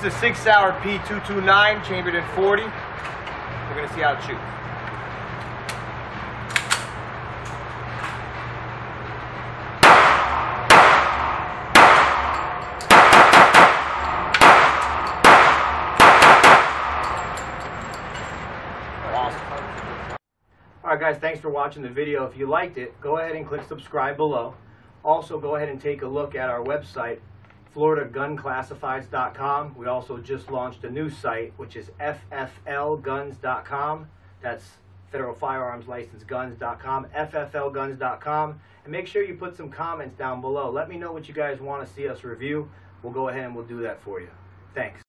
This is Sig Sauer P229, chambered in 40. We're going to see how it shoots. Alright guys, thanks for watching the video. If you liked it, go ahead and click subscribe below. Also, go ahead and take a look at our website, FloridaGunClassifieds.com. We also just launched a new site, which is FFLGuns.com. That's Federal Firearms License Guns.com, FFLGuns.com. And make sure you put some comments down below. Let me know what you guys want to see us review. We'll go ahead and we'll do that for you. Thanks.